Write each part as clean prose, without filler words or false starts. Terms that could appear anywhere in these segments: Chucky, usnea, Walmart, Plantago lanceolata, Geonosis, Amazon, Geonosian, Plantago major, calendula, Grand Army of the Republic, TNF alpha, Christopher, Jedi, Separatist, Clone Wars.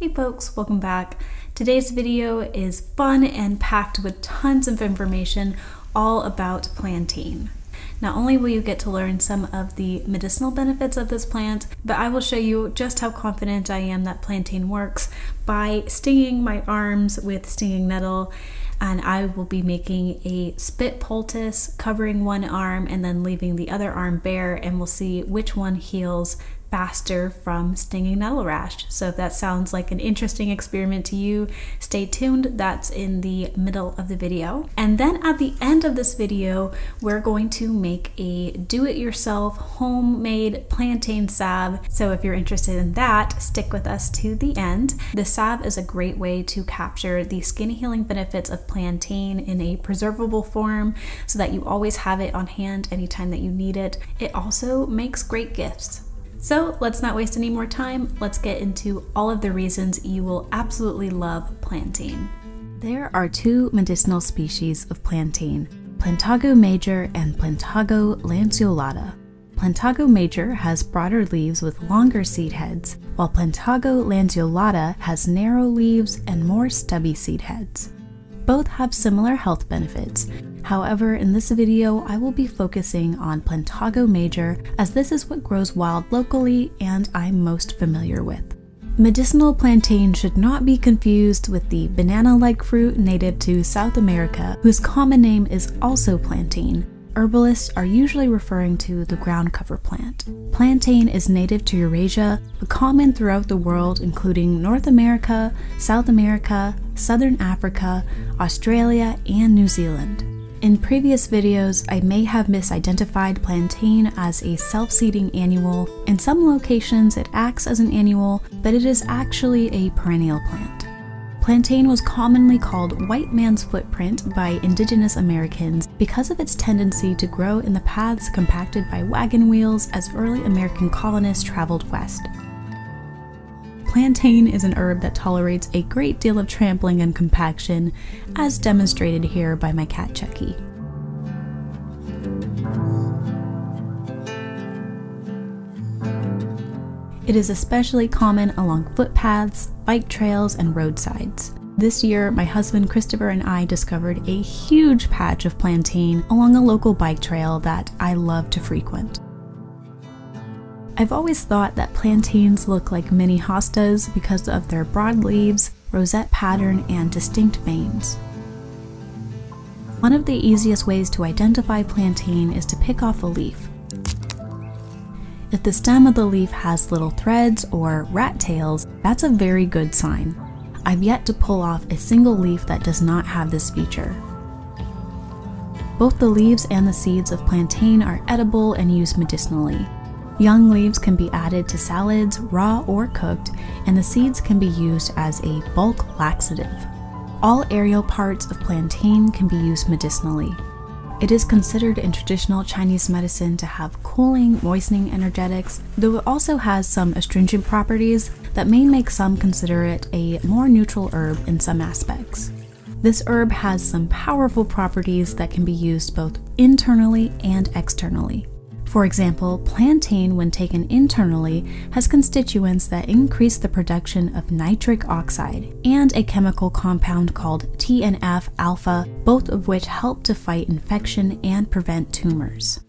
Hey folks, welcome back. Today's video is fun and packed with tons of information all about plantain. Not only will you get to learn some of the medicinal benefits of this plant, but I will show you just how confident I am that plantain works by stinging my arms with stinging nettle, and I will be making a spit poultice, covering one arm and then leaving the other arm bare, and we'll see which one heals faster from stinging nettle rash. So if that sounds like an interesting experiment to you, stay tuned. That's in the middle of the video. And then at the end of this video, we're going to make a do-it-yourself homemade plantain salve. So if you're interested in that, stick with us to the end. The salve is a great way to capture the skin healing benefits of plantain in a preservable form so that you always have it on hand anytime that you need it. It also makes great gifts. So let's not waste any more time. Let's get into all of the reasons you will absolutely love plantain. There are two medicinal species of plantain, Plantago major and Plantago lanceolata. Plantago major has broader leaves with longer seed heads, while Plantago lanceolata has narrow leaves and more stubby seed heads. Both have similar health benefits. However, in this video, I will be focusing on Plantago major as this is what grows wild locally and I'm most familiar with. Medicinal plantain should not be confused with the banana-like fruit native to South America, whose common name is also plantain. Herbalists are usually referring to the ground cover plant. Plantain is native to Eurasia, but common throughout the world including North America, South America, Southern Africa, Australia, and New Zealand. In previous videos, I may have misidentified plantain as a self-seeding annual. In some locations, it acts as an annual, but it is actually a perennial plant. Plantain was commonly called white man's footprint by indigenous Americans because of its tendency to grow in the paths compacted by wagon wheels as early American colonists traveled west. Plantain is an herb that tolerates a great deal of trampling and compaction, as demonstrated here by my cat Chucky. It is especially common along footpaths, bike trails, and roadsides. This year, my husband Christopher and I discovered a huge patch of plantain along a local bike trail that I love to frequent. I've always thought that plantains look like mini hostas because of their broad leaves, rosette pattern, and distinct veins. One of the easiest ways to identify plantain is to pick off a leaf. If the stem of the leaf has little threads or rat tails, that's a very good sign. I've yet to pull off a single leaf that does not have this feature. Both the leaves and the seeds of plantain are edible and used medicinally. Young leaves can be added to salads, raw or cooked, and the seeds can be used as a bulk laxative. All aerial parts of plantain can be used medicinally. It is considered in traditional Chinese medicine to have cooling, moistening energetics, though it also has some astringent properties that may make some consider it a more neutral herb in some aspects. This herb has some powerful properties that can be used both internally and externally. For example, plantain, when taken internally, has constituents that increase the production of nitric oxide and a chemical compound called TNF alpha, both of which help to fight infection and prevent tumors.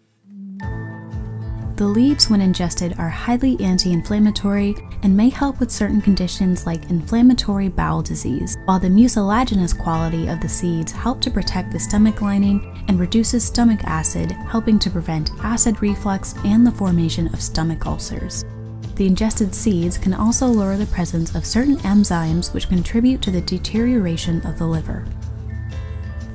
The leaves, when ingested, are highly anti-inflammatory and may help with certain conditions like inflammatory bowel disease, while the mucilaginous quality of the seeds help to protect the stomach lining and reduces stomach acid, helping to prevent acid reflux and the formation of stomach ulcers. The ingested seeds can also lower the presence of certain enzymes which contribute to the deterioration of the liver.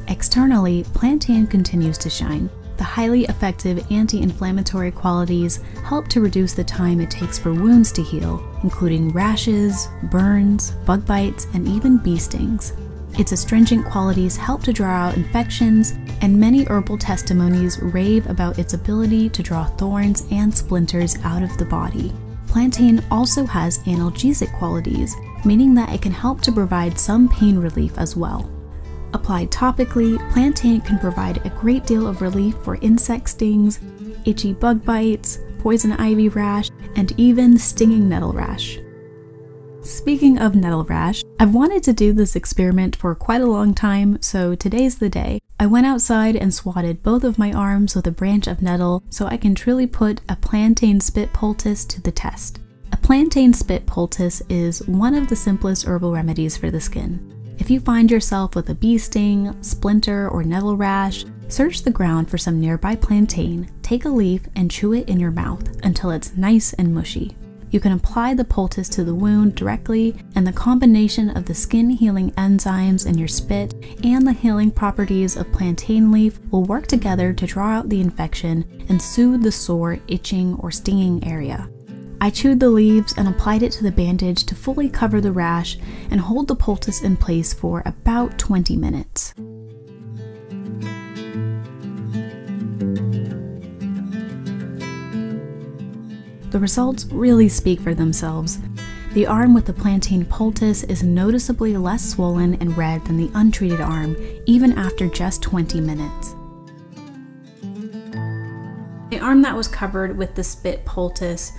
Externally, plantain continues to shine. The highly effective anti-inflammatory qualities help to reduce the time it takes for wounds to heal, including rashes, burns, bug bites, and even bee stings. Its astringent qualities help to draw out infections, and many herbal testimonies rave about its ability to draw thorns and splinters out of the body. Plantain also has analgesic qualities, meaning that it can help to provide some pain relief as well. Applied topically, plantain can provide a great deal of relief for insect stings, itchy bug bites, poison ivy rash, and even stinging nettle rash. Speaking of nettle rash, I've wanted to do this experiment for quite a long time, so today's the day. I went outside and swatted both of my arms with a branch of nettle so I can truly put a plantain spit poultice to the test. A plantain spit poultice is one of the simplest herbal remedies for the skin. If you find yourself with a bee sting, splinter, or nettle rash, search the ground for some nearby plantain, take a leaf, and chew it in your mouth until it's nice and mushy. You can apply the poultice to the wound directly, and the combination of the skin healing enzymes in your spit and the healing properties of plantain leaf will work together to draw out the infection and soothe the sore, itching, or stinging area. I chewed the leaves and applied it to the bandage to fully cover the rash and hold the poultice in place for about 20 minutes. The results really speak for themselves. The arm with the plantain poultice is noticeably less swollen and red than the untreated arm, even after just 20 minutes. The arm that was covered with the spit poultice,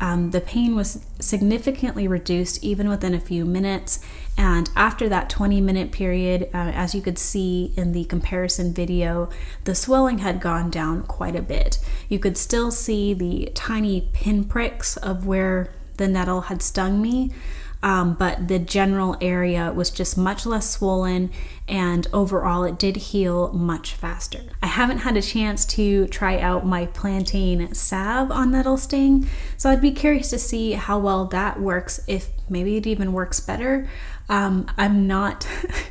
the pain was significantly reduced even within a few minutes, and after that 20-minute period, as you could see in the comparison video, the swelling had gone down quite a bit. You could still see the tiny pinpricks of where the nettle had stung me, but the general area was just much less swollen, and overall it did heal much faster. I haven't had a chance to try out my plantain salve on nettle sting, so I'd be curious to see how well that works, if maybe it even works better. I'm not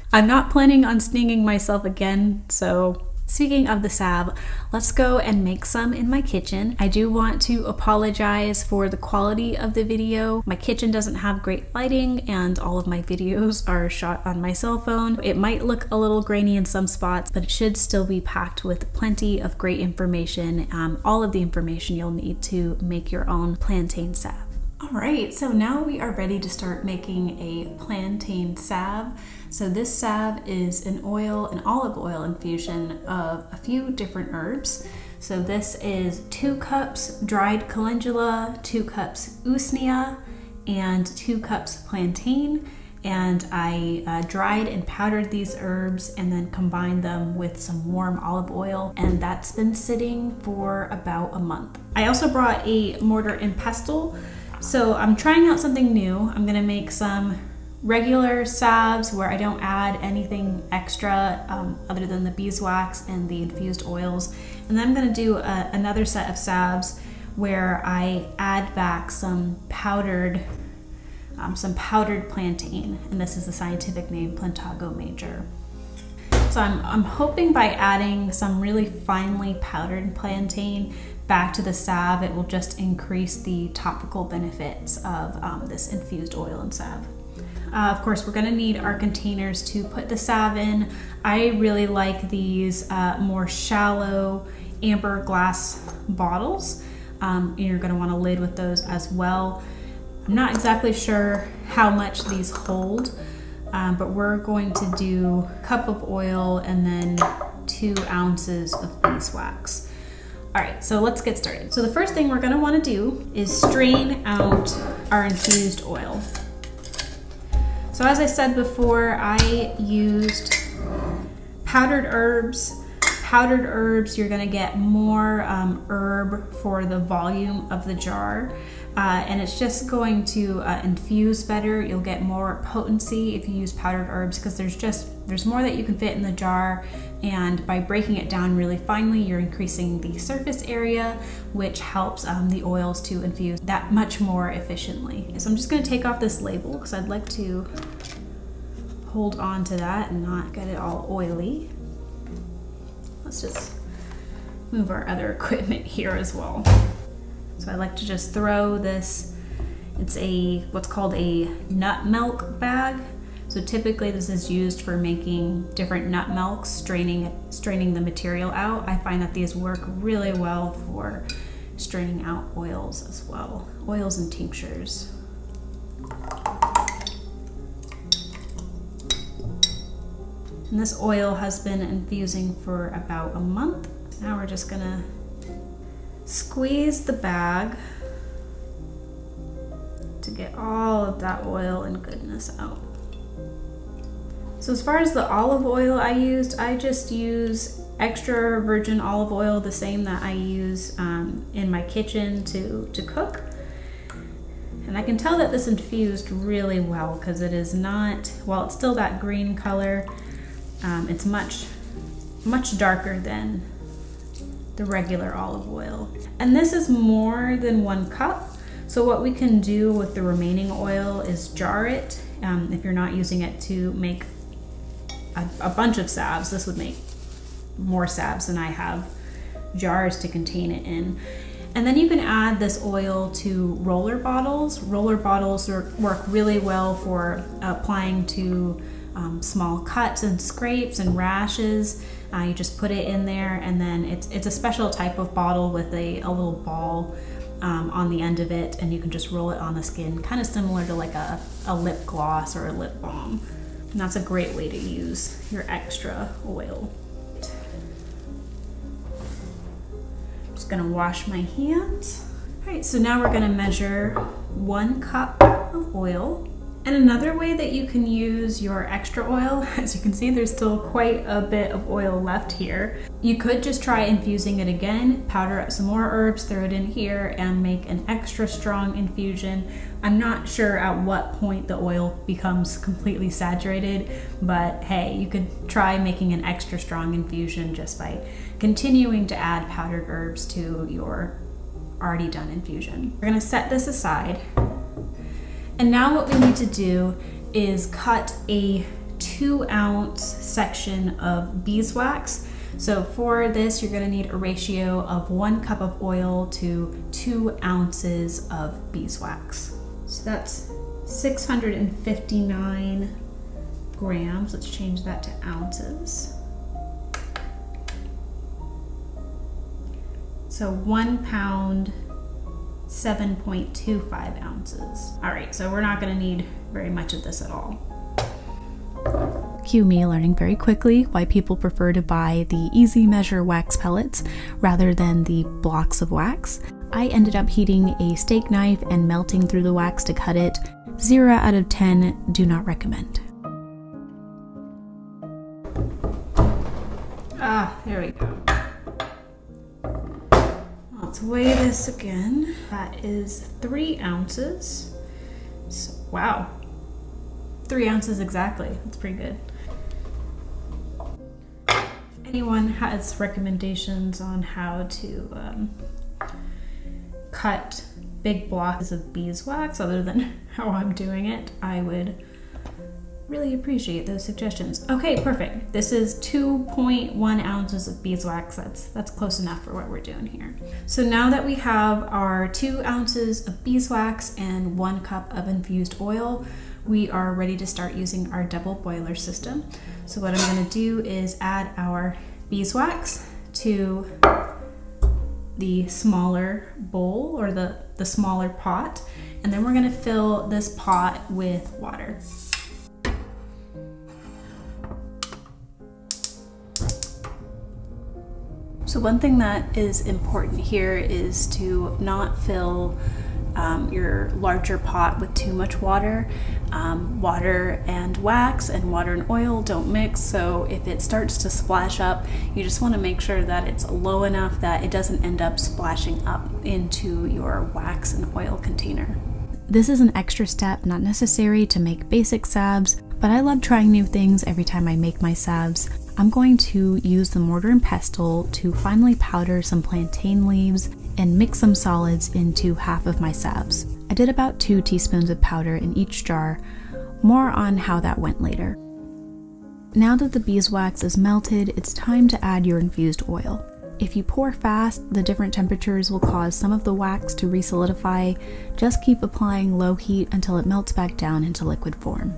planning on stinging myself again, so speaking of the salve, let's go and make some in my kitchen. I do want to apologize for the quality of the video. My kitchen doesn't have great lighting and all of my videos are shot on my cell phone. It might look a little grainy in some spots, but it should still be packed with plenty of great information, all of the information you'll need to make your own plantain salve. Alright, so now we are ready to start making a plantain salve. So this salve is an oil, an olive oil infusion of a few different herbs. So this is 2 cups dried calendula, 2 cups usnea, and 2 cups plantain. And I dried and powdered these herbs and then combined them with some warm olive oil, and that's been sitting for about a month. I also brought a mortar and pestle. So I'm trying out something new. I'm gonna make some regular salves where I don't add anything extra other than the beeswax and the infused oils. And then I'm gonna do another set of salves where I add back some powdered plantain. And this is the scientific name, Plantago major. So I'm hoping by adding some really finely powdered plantain back to the salve, it will just increase the topical benefits of this infused oil and salve. Of course, we're gonna need our containers to put the salve in. I really like these more shallow amber glass bottles. You're gonna want a lid with those as well. I'm not exactly sure how much these hold, but we're going to do 1 cup of oil and then 2 ounces of beeswax. All right, so let's get started. So the first thing we're gonna wanna do is strain out our infused oil. So as I said before, I used powdered herbs. Powdered herbs, you're gonna get more herb for the volume of the jar. And it's just going to infuse better. You'll get more potency if you use powdered herbs because there's more that you can fit in the jar, and by breaking it down really finely, you're increasing the surface area, which helps the oils to infuse that much more efficiently. So I'm just gonna take off this label because I'd like to hold on to that and not get it all oily. Let's just move our other equipment here as well. So I like to just throw this, it's a what's called a nut milk bag. So typically this is used for making different nut milks, straining the material out. I find that these work really well for straining out oils as well, oils and tinctures. And this oil has been infusing for about a month. Now we're just gonna squeeze the bag to get all of that oil and goodness out. So as far as the olive oil I used, I just use extra virgin olive oil, the same that I use in my kitchen to cook. And I can tell that this infused really well because it is not, while it's still that green color, it's much darker than the regular olive oil. And this is more than 1 cup. So what we can do with the remaining oil is jar it. If you're not using it to make a bunch of salves, this would make more salves than I have jars to contain it in. And then you can add this oil to roller bottles. Roller bottles work really well for applying to small cuts and scrapes and rashes. You just put it in there, and then it's a special type of bottle with a little ball on the end of it, and you can just roll it on the skin, kind of similar to like a lip gloss or a lip balm. And that's a great way to use your extra oil. I'm just gonna wash my hands. All right, so now we're gonna measure 1 cup of oil. And another way that you can use your extra oil, as you can see, there's still quite a bit of oil left here. You could just try infusing it again, powder up some more herbs, throw it in here, and make an extra strong infusion. I'm not sure at what point the oil becomes completely saturated, but hey, you could try making an extra strong infusion just by continuing to add powdered herbs to your already done infusion. We're gonna set this aside. And now what we need to do is cut a 2-ounce section of beeswax. So for this, you're gonna need a ratio of 1 cup of oil to 2 ounces of beeswax. So that's 659 grams. Let's change that to ounces. So 1 pound, 7.25 ounces. All right, so we're not gonna need very much of this at all. Cue me learning very quickly why people prefer to buy the easy measure wax pellets rather than the blocks of wax. I ended up heating a steak knife and melting through the wax to cut it. 0 out of 10, do not recommend. Ah, there we go. Let's weigh this again. That is 3 ounces. So, wow, 3 ounces exactly. That's pretty good. If anyone has recommendations on how to cut big blocks of beeswax other than how I'm doing it, I would really appreciate those suggestions. Okay, perfect. This is 2.1 ounces of beeswax. That's close enough for what we're doing here. So now that we have our 2 ounces of beeswax and 1 cup of infused oil, we are ready to start using our double boiler system. So what I'm gonna do is add our beeswax to the smaller bowl or the smaller pot. And then we're gonna fill this pot with water. So one thing that is important here is to not fill your larger pot with too much water. Water and wax and water and oil don't mix, so if it starts to splash up, you just want to make sure that it's low enough that it doesn't end up splashing up into your wax and oil container. This is an extra step not necessary to make basic salves, but I love trying new things every time I make my salves. I'm going to use the mortar and pestle to finely powder some plantain leaves and mix some solids into half of my salves. I did about 2 teaspoons of powder in each jar, more on how that went later. Now that the beeswax is melted, it's time to add your infused oil. If you pour fast, the different temperatures will cause some of the wax to re-solidify. Just keep applying low heat until it melts back down into liquid form.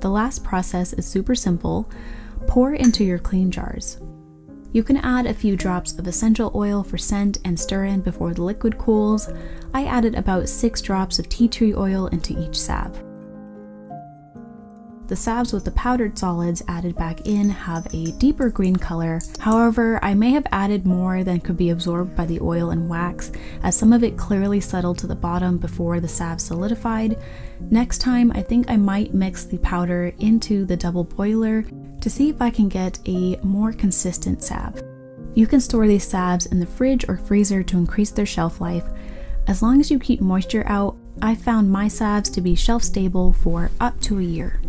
The last process is super simple. Pour into your clean jars. You can add a few drops of essential oil for scent and stir in before the liquid cools. I added about 6 drops of tea tree oil into each salve. The salves with the powdered solids added back in have a deeper green color. However, I may have added more than could be absorbed by the oil and wax, as some of it clearly settled to the bottom before the salve solidified. Next time, I think I might mix the powder into the double boiler to see if I can get a more consistent salve. You can store these salves in the fridge or freezer to increase their shelf life. As long as you keep moisture out, I found my salves to be shelf stable for up to a year.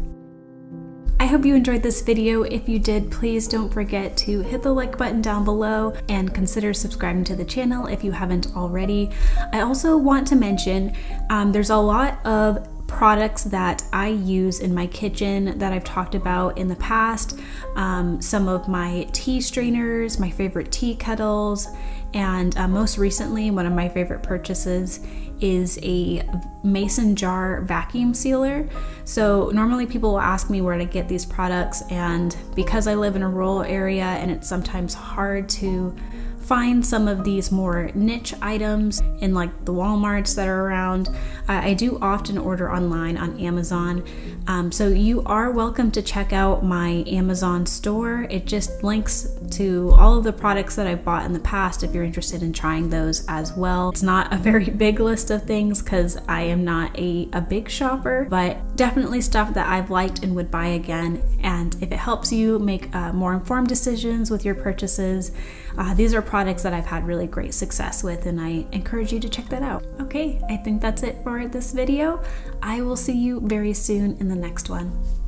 I hope you enjoyed this video. If you did, please don't forget to hit the like button down below and consider subscribing to the channel if you haven't already. I also want to mention there's a lot of products that I use in my kitchen that I've talked about in the past, some of my tea strainers, my favorite tea kettles, and most recently one of my favorite purchases is a mason jar vacuum sealer. So normally people will ask me where to get these products, and because I live in a rural area and it's sometimes hard to find some of these more niche items in like the Walmarts that are around, I do often order online on Amazon. So you are welcome to check out my Amazon store. It just links to all of the products that I've bought in the past if you're interested in trying those as well. It's not a very big list of things because I am not a big shopper, but definitely stuff that I've liked and would buy again. And if it helps you make more informed decisions with your purchases, these are products that I've had really great success with, and I encourage you to check that out. Okay, I think that's it for this video. I will see you very soon in the next one.